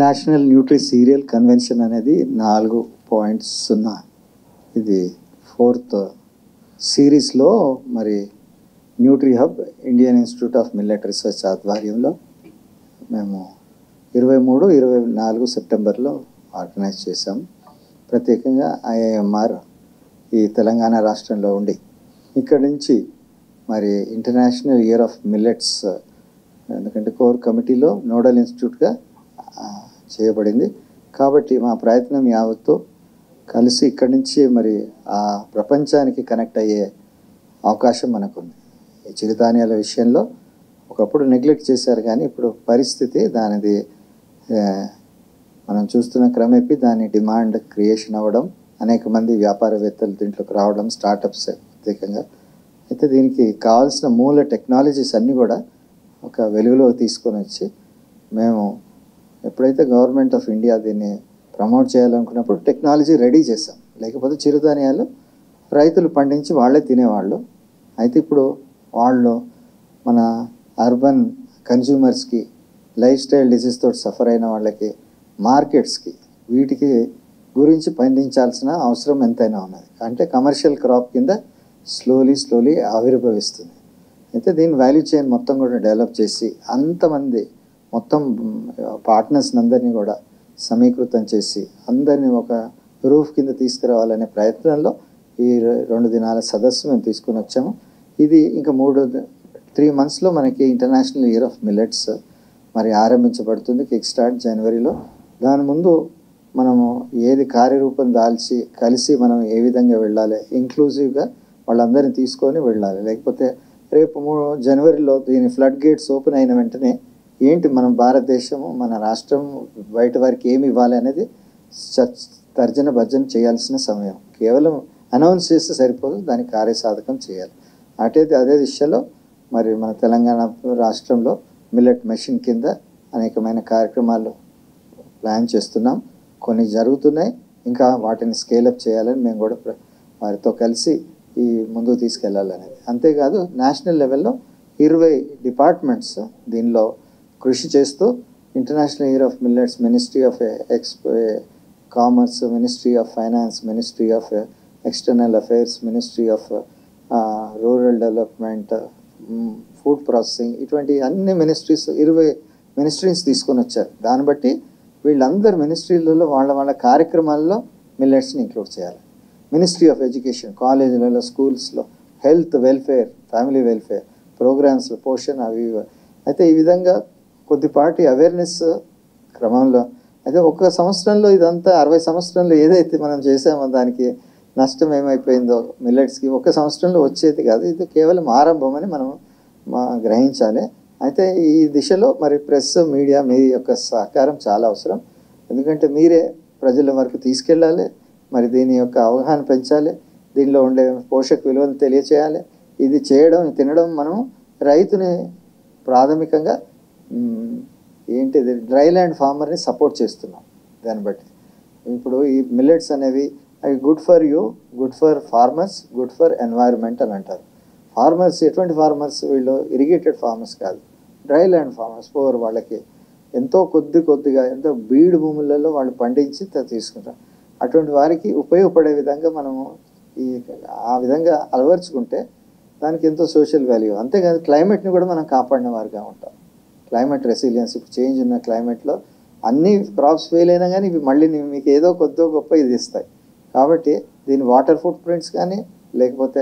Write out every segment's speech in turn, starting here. International Nutri serial convention అనేది 4.0. ఇది 4th సిరీస్లో మరి Nutri Hub Indian Institute of Millet Research ఆధ్వర్యంలో మేము 23, 24 సెప్టెంబర్లో ఆర్గనైజ్ చేశాము. ప్రత్యేకంగా IIMR ఈ తెలంగాణ రాష్ట్రంలో ఉండి ఇక్కడి నుంచి మరి ఇంటర్నేషనల్ ఇయర్ ఆఫ్ మిల్లెట్స్ ఎందుకంటే కోర్ కమిటీలో నోడల్ ఇన్స్టిట్యూట్గా చేయబడింది కాబట్టి మా ప్రయత్నం యావత్తు కలిసి ఇక్కడి నుంచి మరి ఆ ప్రపంచానికి కనెక్ట్ అయ్యే అవకాశం మనకుంది. ఈ చిరుధాన్యాల విషయంలో ఒకప్పుడు నెగ్లెక్ట్ చేశారు కానీ ఇప్పుడు పరిస్థితి దానిది మనం చూస్తున్న క్రమేపీ దాని డిమాండ్ క్రియేషన్ అవ్వడం, అనేక మంది వ్యాపారవేత్తలు దీంట్లోకి రావడం, స్టార్టప్స్ ప్రత్యేకంగా. అయితే దీనికి కావాల్సిన మూల టెక్నాలజీస్ అన్నీ కూడా ఒక వెలుగులో తీసుకొని వచ్చి మేము ఎప్పుడైతే గవర్నమెంట్ ఆఫ్ ఇండియా దీన్ని ప్రమోట్ చేయాలనుకున్నప్పుడు టెక్నాలజీ రెడీ చేసాం. లేకపోతే చిరుధాన్యాలు రైతులు పండించి వాళ్ళే తినేవాళ్ళు. అయితే ఇప్పుడు వాళ్ళు మన అర్బన్ కన్జ్యూమర్స్కి, లైఫ్ స్టైల్ డిసీజ్తో సఫర్ అయిన వాళ్ళకి, మార్కెట్స్కి వీటికి గురించి పండించాల్సిన అవసరం ఎంతైనా ఉన్నది. అంటే కమర్షియల్ క్రాప్ కింద స్లోలీ ఆవిర్భవిస్తుంది. అయితే దీని వాల్యూ చైన్ మొత్తం కూడా డెవలప్ చేసి అంతమంది మొత్తం పార్ట్నర్స్ని అందరినీ కూడా సమీకృతం చేసి అందరినీ ఒక రూఫ్ కింద తీసుకురావాలనే ప్రయత్నంలో ఈ 2 దినాల సదస్సు మేము తీసుకుని వచ్చాము. ఇది ఇంకా 3 మంత్స్లో మనకి ఇంటర్నేషనల్ ఇయర్ ఆఫ్ మిల్లెట్స్ మరి ఆరంభించబడుతుంది. కిక్ స్టార్ట్ జనవరిలో. దాని ముందు మనము ఏది కార్యరూపం దాల్చి కలిసి మనం ఏ విధంగా వెళ్ళాలి, ఇంక్లూజివ్గా వాళ్ళందరినీ తీసుకొని వెళ్ళాలి. లేకపోతే రేపు 3 జనవరిలో దీని ఫ్లడ్ గేట్స్ ఓపెన్ అయిన వెంటనే ఏంటి మనం భారతదేశము, మన రాష్ట్రం బయట వారికి ఏమి ఇవ్వాలి అనేది తర్జన భర్జన చేయాల్సిన సమయం. కేవలం అనౌన్స్ చేస్తే సరిపోదు, దాన్ని కార్యసాధకం చేయాలి. అదే దిశలో మరి మన తెలంగాణ రాష్ట్రంలో మిల్లెట్ మెషిన్ కింద అనేకమైన కార్యక్రమాలు ప్లాన్ చేస్తున్నాం. కొన్ని జరుగుతున్నాయి, ఇంకా వాటిని స్కేలప్ చేయాలని మేము కూడా వారితో కలిసి ఈ ముందుకు తీసుకెళ్ళాలనేది. అంతేకాదు నేషనల్ లెవెల్లో 20 డిపార్ట్మెంట్స్ దీనిలో కృషి చేస్తూ international year of millets, ministry of commerce, ministry of finance, ministry of external affairs, ministry of rural development, food processing, ఇటువంటి అన్ని మినిస్ట్రీస్ 20 మినిస్ట్రీస్ తీసుకొని వచ్చారు. దాన్ని బట్టి వీళ్ళందరు మినిస్ట్రీలలో వాళ్ళ కార్యక్రమాల్లో మిల్లెట్స్ని ఇంక్లూడ్ చేయాలి. మినిస్ట్రీ ఆఫ్ ఎడ్యుకేషన్ కాలేజీలలో, స్కూల్స్లో, హెల్త్ వెల్ఫేర్, ఫ్యామిలీ వెల్ఫేర్ ప్రోగ్రామ్స్లో పోషన్ అవి. అయితే ఈ విధంగా కొద్దిపాటి అవేర్నెస్ క్రమంలో అయితే ఒక్క సంవత్సరంలో ఇదంతా 60 సంవత్సరంలో ఏదైతే మనం చేసామో దానికి నష్టం ఏమైపోయిందో మిల్లెట్స్కి ఒక్క సంవత్సరంలో వచ్చేది కాదు. ఇది కేవలం ఆరంభం అని మనం గ్రహించాలి. అయితే ఈ దిశలో మరి ప్రెస్, మీడియా మీ యొక్క సహకారం చాలా అవసరం. ఎందుకంటే మీరే ప్రజల వరకు తీసుకెళ్ళాలి, మరి దీని యొక్క అవగాహన పెంచాలి, దీనిలో ఉండే పోషక విలువను తెలియచేయాలి. ఇది చేయడం, తినడం మనం రైతుని ప్రాథమికంగా ఏంటిది డ్రై ల్యాండ్ ఫార్మర్ని సపోర్ట్ చేస్తున్నాం. దాన్ని బట్టి ఇప్పుడు ఈ మిల్లెట్స్ అనేవి అవి good for you, good for farmers, good for environment అని అంటారు. ఫార్మర్స్ ఎటువంటి ఫార్మర్స్? వీళ్ళు ఇరిగేటెడ్ ఫార్మర్స్ కాదు, డ్రై ల్యాండ్ ఫార్మర్స్. పోరు వాళ్ళకి ఎంతో కొద్దిగా ఎంతో బీడు భూములలో వాళ్ళు పండించి తీసుకుంటారు. అటువంటి వారికి ఉపయోగపడే విధంగా మనము ఈ ఆ విధంగా అలవర్చుకుంటే దానికి ఎంతో సోషల్ వాల్యూ. అంతేకాదు క్లైమేట్ని కూడా మనం కాపాడిన వారిగా ఉంటాం. క్లైమేట్ రెసిలియన్స్, ఇప్పుడు చేంజ్ ఉన్న క్లైమేట్లో అన్ని క్రాప్స్ ఫెయిల్ అయినా కానీ ఇవి మళ్ళీ మీకు ఏదో కొద్దో గొప్ప ఇది ఇస్తాయి. కాబట్టి దీని వాటర్ ఫుట్ ప్రింట్స్ కానీ, లేకపోతే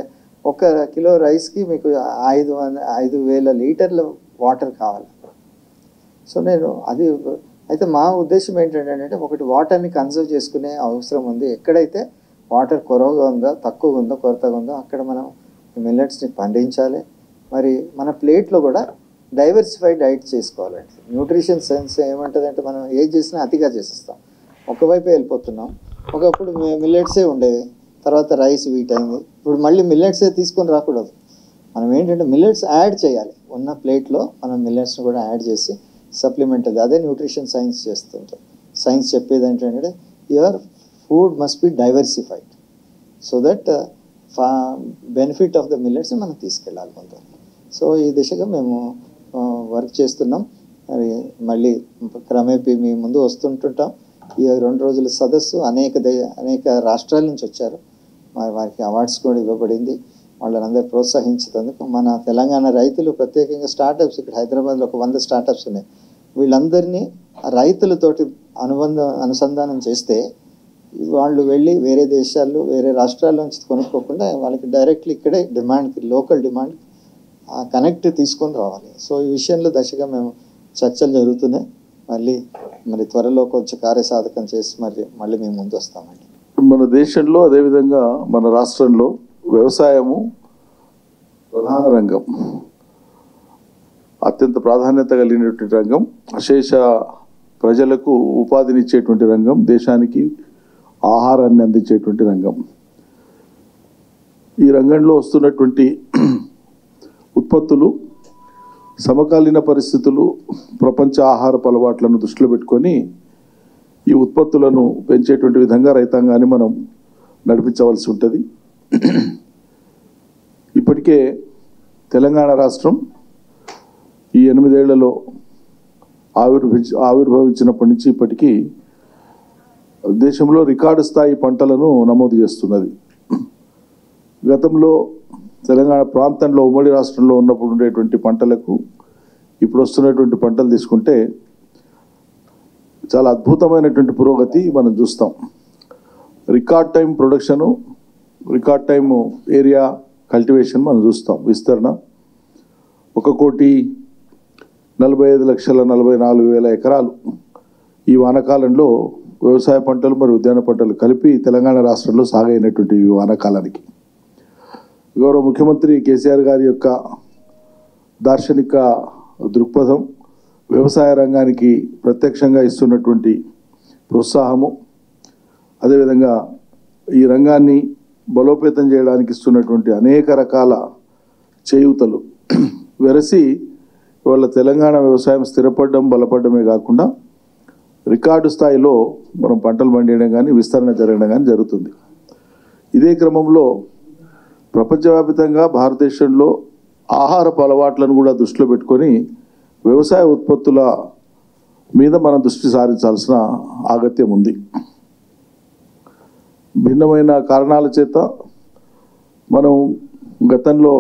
1 కిలో రైస్కి మీకు 5,000 లీటర్ల వాటర్ కావాలి. సో నేను అది అయితే మా ఉద్దేశం ఏంటంటే ఒకటి వాటర్ని కన్సర్వ్ చేసుకునే అవసరం ఉంది. ఎక్కడైతే వాటర్ కొరవగా ఉందో, తక్కువగా ఉందో, కొరతగా ఉందో అక్కడ మనం మిల్లెట్స్ని పండించాలి. మరి మన ప్లేట్లో కూడా డైవర్సిఫైడ్ డైట్ చేసుకోవాలండి. న్యూట్రిషన్ సెన్స్ ఏమంటుందంటే మనం ఏది చేసినా అతిగా చేసేస్తాం, ఒకవైపు వెళ్ళిపోతున్నాం. ఒకప్పుడు మిల్లెట్సే ఉండేవి, తర్వాత రైస్ వీట్ అయింది, ఇప్పుడు మళ్ళీ మిల్లెట్సే తీసుకొని రాకూడదు. మనం ఏంటంటే మిల్లెట్స్ యాడ్ చేయాలి, ఉన్న ప్లేట్లో మనం మిల్లెట్స్ని కూడా యాడ్ చేసి సప్లిమెంట్. అది అదే న్యూట్రిషన్ సైన్స్ చేస్తుంటాం. సైన్స్ చెప్పేది ఏంటంటే your food must be diversified so that benefit of the millets మనం తీసుకెళ్ళాలి కొంత. సో ఈ దిశగా మేము వర్క్ చేస్తున్నాం. అవి మళ్ళీ క్రమేపీ మీ ముందు వస్తుంటుంటాం. ఈ 2 రోజుల సదస్సు అనేక రాష్ట్రాల నుంచి వచ్చారు, వారికి అవార్డ్స్ కూడా ఇవ్వబడింది. వాళ్ళందరూ ప్రోత్సహించినందుకు మన తెలంగాణ రైతులు, ప్రత్యేకంగా స్టార్టప్స్, ఇక్కడ హైదరాబాద్లో 100 స్టార్టప్స్ ఉన్నాయి. వీళ్ళందరినీ రైతులతోటి అనుసంధానం చేస్తే వాళ్ళు వెళ్ళి వేరే దేశాల్లో, వేరే రాష్ట్రాల్లో నుంచి కొనుక్కోకుండా వాళ్ళకి డైరెక్ట్లీ ఇక్కడే డిమాండ్కి, లోకల్ డిమాండ్ కనెక్ట్ తీసుకొని రావాలి. సో ఈ విషయంలో దశగా మేము చర్చలు జరుగుతున్నాయి. మరి త్వరలో కొంచెం కార్యసాధకం చేసి మళ్ళీ మేము ముందు వస్తామండి. మన దేశంలో, అదేవిధంగా మన రాష్ట్రంలో వ్యవసాయము ప్రధాన రంగం, అత్యంత ప్రాధాన్యత కలిగినటువంటి రంగం, అశేష ప్రజలకు ఉపాధినిచ్చేటువంటి రంగం, దేశానికి ఆహారాన్ని అందించేటువంటి రంగం. ఈ రంగంలో వస్తున్నటువంటి ఉత్పత్తులు సమకాలీన పరిస్థితులు, ప్రపంచ ఆహారపు అలవాట్లను దృష్టిలో పెట్టుకొని ఈ ఉత్పత్తులను పెంచేటువంటి విధంగా రైతాంగాన్ని మనం నడిపించవలసి ఉంటుంది. ఇప్పటికే తెలంగాణ రాష్ట్రం ఈ 8 ఏళ్లలో ఆవిర్భవించినప్పటి నుంచి ఇప్పటికీ దేశంలో రికార్డు స్థాయి పంటలను నమోదు చేస్తున్నది. గతంలో తెలంగాణ ప్రాంతంలో, ఉమ్మడి రాష్ట్రంలో ఉన్నప్పుడు ఉండేటువంటి పంటలకు ఇప్పుడు వస్తున్నటువంటి పంటలు తీసుకుంటే చాలా అద్భుతమైనటువంటి పురోగతి మనం చూస్తాం. Record time production, record time area cultivation మనం చూస్తాం. విస్తరణ 1,45,44,000 ఎకరాలు ఈ వానాకాలంలో వ్యవసాయ పంటలు మరియు ఉద్యాన పంటలు కలిపి తెలంగాణ రాష్ట్రంలో సాగైనటువంటి ఈ వానాకాలానికి గౌరవ ముఖ్యమంత్రి కేసీఆర్ గారి యొక్క దార్శనిక దృక్పథం, వ్యవసాయ రంగానికి ప్రత్యక్షంగా ఇస్తున్నటువంటి ప్రోత్సాహము, అదేవిధంగా ఈ రంగాన్ని బలోపేతం చేయడానికి ఇస్తున్నటువంటి అనేక రకాల చేయూతలు వెరసి ఇవాళ తెలంగాణ వ్యవసాయం స్థిరపడడం, బలపడమే కాకుండా రికార్డు స్థాయిలో మనం పంటలు పండియడం కానీ, విస్తరణ జరగడం కానీ జరుగుతుంది. ఇదే క్రమంలో ప్రపంచవ్యాప్తంగా భారతదేశంలో ఆహారపు అలవాట్లను కూడా దృష్టిలో పెట్టుకొని వ్యవసాయ ఉత్పత్తుల మీద మనం దృష్టి సారించాల్సిన అగత్యం ఉంది. భిన్నమైన కారణాల చేత మనం గతంలో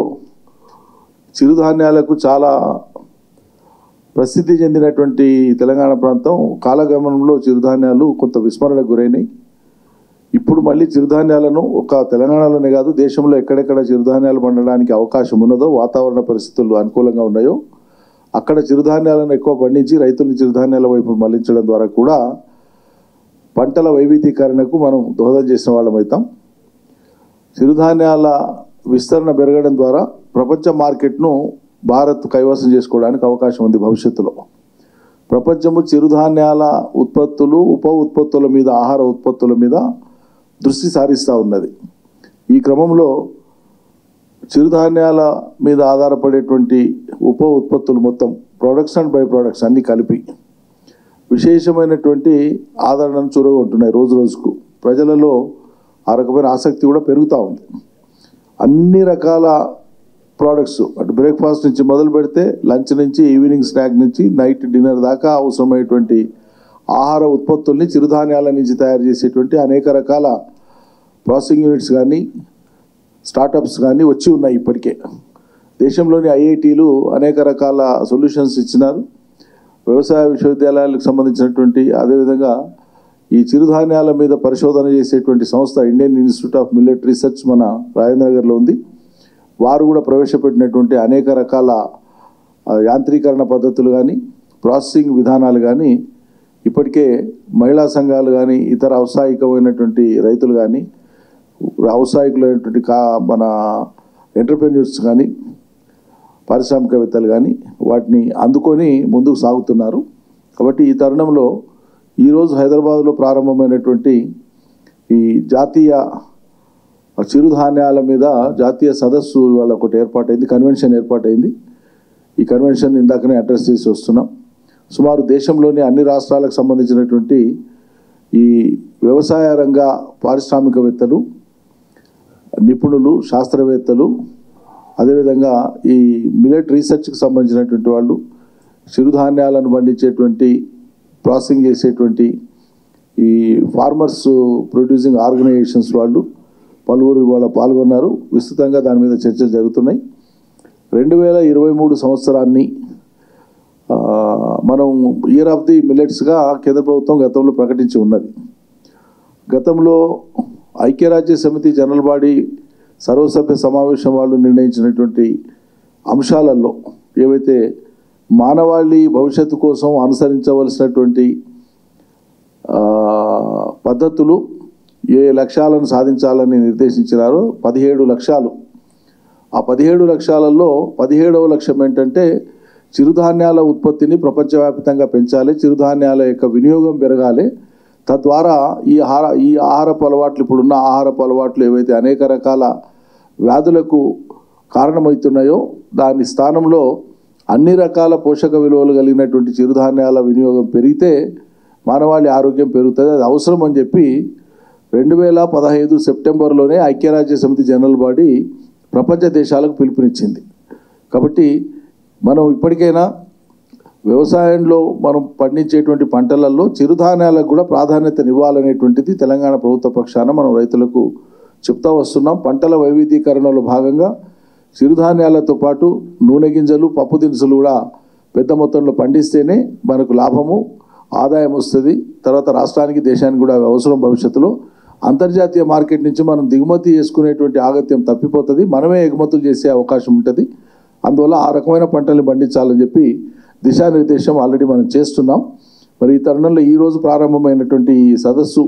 చిరుధాన్యాలకు చాలా ప్రసిద్ధి చెందినటువంటి తెలంగాణ ప్రాంతం కాలగమనంలో చిరుధాన్యాలు కొంత విస్మరణకు గురైనాయి. ఇప్పుడు మళ్ళీ చిరుధాన్యాలను ఒక తెలంగాణలోనే కాదు, దేశంలో ఎక్కడెక్కడ చిరుధాన్యాలు పండడానికి అవకాశం ఉన్నదో, వాతావరణ పరిస్థితులు అనుకూలంగా ఉన్నాయో అక్కడ చిరుధాన్యాలను ఎక్కువ పండించి రైతులను చిరుధాన్యాల వైపు మళ్లించడం ద్వారా కూడా పంటల వైవిధ్యీకరణకు మనం దోహదం చేసిన వాళ్ళం అవుతాం. చిరుధాన్యాల విస్తరణ పెరగడం ద్వారా ప్రపంచ మార్కెట్ను భారత్ కైవసం చేసుకోవడానికి అవకాశం ఉంది. భవిష్యత్తులో ప్రపంచము చిరుధాన్యాల ఉత్పత్తులు, ఉప ఉత్పత్తుల మీద, ఆహార ఉత్పత్తుల మీద దృష్టి సారిస్తూ ఉన్నది. ఈ క్రమంలో చిరుధాన్యాల మీద ఆధారపడేటువంటి ఉప ఉత్పత్తులు మొత్తం, ప్రొడక్ట్స్ అండ్ బై ప్రొడక్ట్స్ అన్నీ కలిపి విశేషమైనటువంటి ఆదరణను చూరగొంటున్నాయి. రోజు రోజుకు ప్రజలలో ఆ రకమైన ఆసక్తి కూడా పెరుగుతూ ఉంది. అన్ని రకాల ప్రోడక్ట్స్, అటు బ్రేక్ఫాస్ట్ నుంచి మొదలు పెడితే లంచ్ నుంచి, ఈవినింగ్ స్నాక్ నుంచి, నైట్ డిన్నర్ దాకా అవసరమైనటువంటి ఆహార ఉత్పత్తుల్ని చిరుధాన్యాల నుంచి తయారు చేసేటువంటి అనేక రకాల ప్రాసెసింగ్ యూనిట్స్ కానీ, స్టార్టప్స్ కానీ వచ్చి ఉన్నాయి. ఇప్పటికే దేశంలోని ఐఐటీలు అనేక రకాల సొల్యూషన్స్ ఇచ్చినారు. వ్యవసాయ విశ్వవిద్యాలయాలకు సంబంధించినటువంటి, అదేవిధంగా ఈ చిరుధాన్యాల మీద పరిశోధన చేసేటువంటి సంస్థ Indian Institute of Millet Research మన రాజేంద్రనగర్లో ఉంది. వారు కూడా ప్రవేశపెట్టినటువంటి అనేక రకాల యాంత్రీకరణ పద్ధతులు కానీ, ప్రాసెసింగ్ విధానాలు కానీ ఇప్పటికే మహిళా సంఘాలు కానీ, ఇతర ఔత్సాహికమైనటువంటి రైతులు కానీ, ఔత్సాహికులైనటువంటి మన ఎంటర్ప్రెన్యూర్స్ కానీ, పారిశ్రామికవేత్తలు కానీ వాటిని అందుకొని ముందుకు సాగుతున్నారు. కాబట్టి ఈ తరుణంలో ఈరోజు హైదరాబాద్లో ప్రారంభమైనటువంటి ఈ జాతీయ చిరుధాన్యాల మీద జాతీయ సదస్సు ఇవాళ ఒకటి ఏర్పాటైంది, కన్వెన్షన్ ఏర్పాటైంది. ఈ కన్వెన్షన్ ఇందాకనే అడ్రస్ చేసి వస్తున్నాం. సుమారు దేశంలోని అన్ని రాష్ట్రాలకు సంబంధించినటువంటి ఈ వ్యవసాయ రంగ పారిశ్రామికవేత్తలు, నిపుణులు, శాస్త్రవేత్తలు, అదేవిధంగా ఈ మిల్లెట్ రీసెర్చ్కి సంబంధించినటువంటి వాళ్ళు, చిరుధాన్యాలను పండించేటువంటి ప్రాసెసింగ్ చేసేటువంటి ఈ ఫార్మర్స్ ప్రొడ్యూసింగ్ ఆర్గనైజేషన్స్ వాళ్ళు పలువురు ఇవాళ పాల్గొన్నారు. విస్తృతంగా దాని మీద చర్చలు జరుగుతున్నాయి. 2023 సంవత్సరాన్ని మనం ఇయర్ ఆఫ్ ది మిల్లెట్స్గా కేంద్ర ప్రభుత్వం గతంలో ప్రకటించి ఉన్నది. గతంలో ఐక్యరాజ్య సమితి జనరల్ బాడీ సర్వసభ్య సమావేశం వాళ్ళు నిర్ణయించినటువంటి అంశాలలో ఏవైతే మానవాళి భవిష్యత్తు కోసం అనుసరించవలసినటువంటి పద్ధతులు ఏ లక్ష్యాలను సాధించాలని నిర్దేశించినారో 17 లక్ష్యాలు. ఆ 17 లక్ష్యాలలో 17వ లక్ష్యం ఏంటంటే చిరుధాన్యాల ఉత్పత్తిని ప్రపంచవ్యాప్తంగా పెంచాలి, చిరుధాన్యాల యొక్క వినియోగం పెరగాలి. తద్వారా ఈ ఆహారపు అలవాట్లు, ఇప్పుడున్న ఆహారపు అలవాట్లు ఏవైతే అనేక రకాల వ్యాధులకు కారణమవుతున్నాయో దాని స్థానంలో అన్ని రకాల పోషక విలువలు కలిగినటువంటి చిరుధాన్యాల వినియోగం పెరిగితే మానవాళి ఆరోగ్యం పెరుగుతుంది, అది అవసరం అని చెప్పి 2015 సెప్టెంబర్లోనే ఐక్యరాజ్య సమితి జనరల్ బాడీ ప్రపంచ దేశాలకు పిలుపునిచ్చింది. కాబట్టి మనం ఇప్పటికైనా వ్యవసాయంలో మనం పండించేటువంటి పంటలలో చిరుధాన్యాలకు కూడా ప్రాధాన్యతనివ్వాలనేటువంటిది తెలంగాణ ప్రభుత్వ పక్షాన మనం రైతులకు చెప్తా వస్తున్నాం. పంటల వైవిధ్యీకరణలో భాగంగా చిరుధాన్యాలతో పాటు నూనె గింజలు, పప్పు దినుసులు కూడా పెద్ద మొత్తంలో పండిస్తేనే మనకు లాభము, ఆదాయం వస్తుంది. తర్వాత రాష్ట్రానికి, దేశానికి కూడా అవసరం. భవిష్యత్తులో అంతర్జాతీయ మార్కెట్ నుంచి మనం దిగుమతి చేసుకునేటువంటి ఆగత్యం తప్పిపోతుంది, మనమే ఎగుమతులు చేసే అవకాశం ఉంటుంది. అందువల్ల ఆ రకమైన పంటల్ని పండించాలని చెప్పి దిశానిర్దేశం ఆల్రెడీ మనం చేస్తున్నాం. మరి ఈ తరుణంలో ఈరోజు ప్రారంభమైనటువంటి ఈ సదస్సు,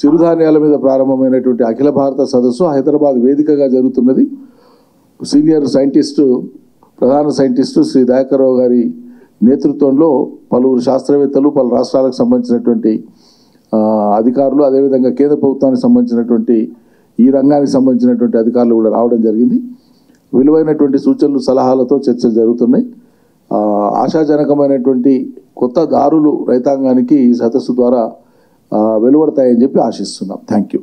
చిరుధాన్యాల మీద ప్రారంభమైనటువంటి అఖిల భారత సదస్సు హైదరాబాద్ వేదికగా జరుగుతున్నది. సీనియర్ సైంటిస్టు, ప్రధాన సైంటిస్టు శ్రీ దయాకర్రావు గారి నేతృత్వంలో పలువురు శాస్త్రవేత్తలు, పలు రాష్ట్రాలకు సంబంధించినటువంటి అధికారులు, అదేవిధంగా కేంద్ర ప్రభుత్వానికి సంబంధించినటువంటి ఈ రంగానికి సంబంధించినటువంటి అధికారులు కూడా రావడం జరిగింది. విలువైనటువంటి సూచనలు, సలహాలతో చర్చలు జరుగుతున్నాయి. ఆశాజనకమైనటువంటి కొత్త దారులు రైతాంగానికి ఈ సదస్సు ద్వారా వెలువడతాయని చెప్పి ఆశిస్తున్నాం. Thank you.